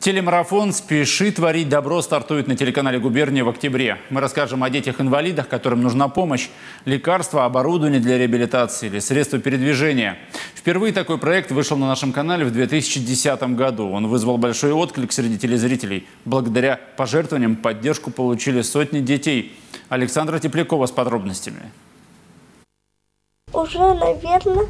Телемарафон «Спеши творить добро» стартует на телеканале «Губерния» в октябре. Мы расскажем о детях-инвалидах, которым нужна помощь, лекарства, оборудование для реабилитации или средства передвижения. Впервые такой проект вышел на нашем канале в 2010 году. Он вызвал большой отклик среди телезрителей. Благодаря пожертвованиям поддержку получили сотни детей. Александра Теплякова с подробностями. Уже, наверное,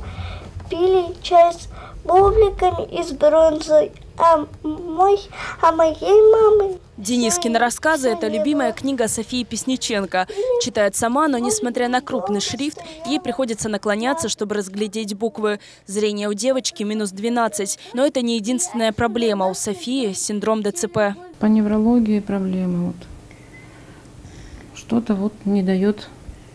пили чай с бубликами из бронзы. А моей мамы. Денискины рассказы – это любимая книга Софии Песниченко. Читает сама, но несмотря на крупный шрифт, ей приходится наклоняться, чтобы разглядеть буквы. Зрение у девочки минус 12. Но это не единственная проблема. У Софии синдром ДЦП. По неврологии проблемы. Что-то не дает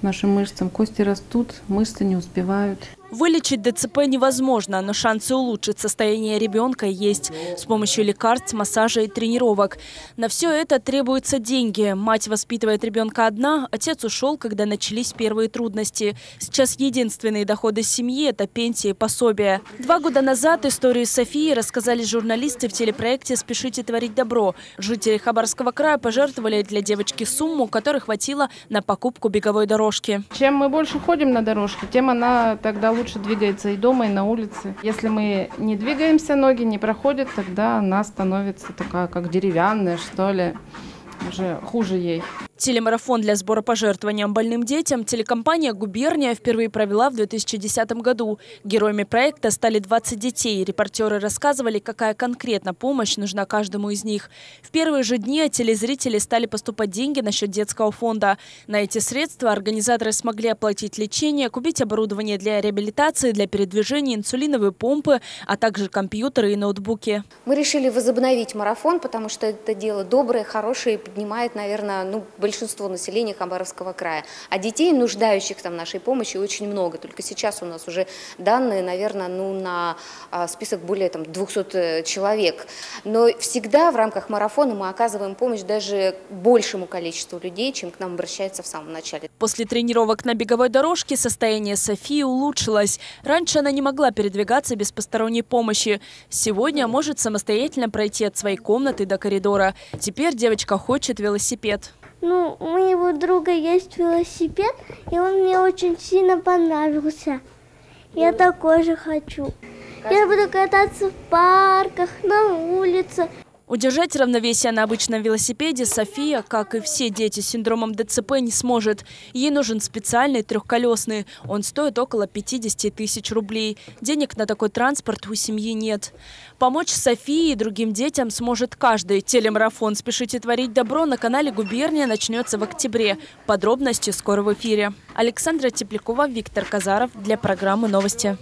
нашим мышцам. Кости растут, мышцы не успевают. Вылечить ДЦП невозможно, но шансы улучшить состояние ребенка есть с помощью лекарств, массажа и тренировок. На все это требуются деньги. Мать воспитывает ребенка одна, отец ушел, когда начались первые трудности. Сейчас единственные доходы семьи – это пенсии и пособия. 2 года назад историю Софии рассказали журналисты в телепроекте «Спешите творить добро». Жители Хабаровского края пожертвовали для девочки сумму, которой хватило на покупку беговой дорожки. Чем мы больше ходим на дорожке, тем она тогда лучше двигается и дома, и на улице. Если мы не двигаемся, ноги не проходят, тогда она становится такая, как деревянная, что ли. Уже хуже ей. Телемарафон для сбора пожертвований больным детям телекомпания «Губерния» впервые провела в 2010 году. Героями проекта стали 20 детей. Репортеры рассказывали, какая конкретно помощь нужна каждому из них. В первые же дни от телезрителей стали поступать деньги на счет детского фонда. На эти средства организаторы смогли оплатить лечение, купить оборудование для реабилитации, для передвижения, инсулиновые помпы, а также компьютеры и ноутбуки. Мы решили возобновить марафон, потому что это дело доброе, хорошее и поднимает, наверное, большинство населения Хабаровского края. А детей, нуждающих там нашей помощи, очень много. Только сейчас у нас уже данные, наверное, на список более 200 человек. Но всегда в рамках марафона мы оказываем помощь даже большему количеству людей, чем к нам обращается в самом начале. После тренировок на беговой дорожке состояние Софии улучшилось. Раньше она не могла передвигаться без посторонней помощи. Сегодня может самостоятельно пройти от своей комнаты до коридора. Теперь девочка хочет велосипед. У моего друга есть велосипед, и он мне очень сильно понравился. Я такой же хочу. Я буду кататься в парках, на улице. Удержать равновесие на обычном велосипеде София, как и все дети с синдромом ДЦП, не сможет. Ей нужен специальный трехколесный. Он стоит около 50 000 рублей. Денег на такой транспорт у семьи нет. Помочь Софии и другим детям сможет каждый. Телемарафон «Спешите творить добро» на канале «Губерния» начнется в октябре. Подробности скоро в эфире. Александра Теплякова, Виктор Казаров для программы «Новости».